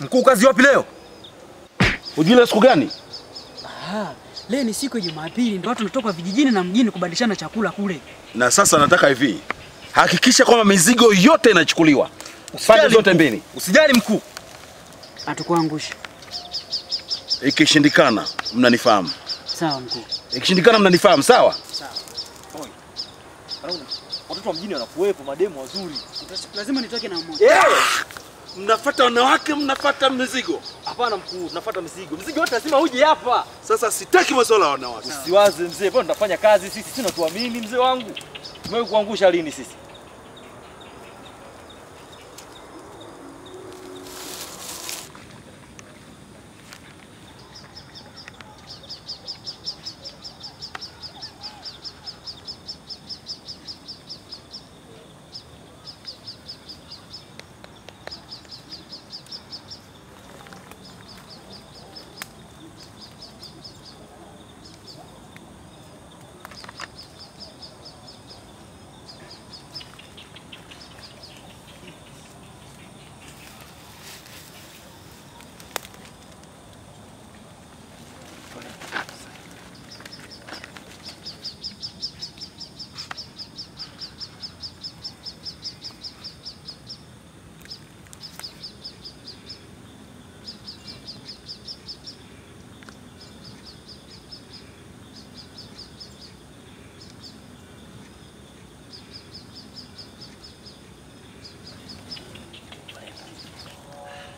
Mkuu kazi wapi leo? Ujile siku gani? Aha, leo ni siku ya Jumapili, ndio watu natoka vijijini na mjini kubadilishana chakula kule. Na sasa nataka hivi. Hakikisha kwamba mizigo yote inachukuliwa. Pande zote mbili. Usijali mkuu. Atakuangusha. Ikishindikana mnanifahamu. Sawa mkuu. Ikishindikana mnanifahamu, sawa? Sawa. Oi. Rauna. Watoto wa mjini wanakuwepo mademu wazuri. Lazima nitoke na mmoja. Mnafuata wanawake, mnafuata mizigo. Hapana mkuu, tunafuata mizigo. Mizigo yote lazima uje hapa. Sasa sitaki masuala ya wanawake. Usiwaze mzee, bado tunafanya kazi sisi, tunatuamini mzee wangu. Tumewe kuangusha lini sisi?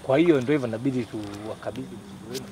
Kwa hiyo ndio hivyo inabidi tuwakabidhi.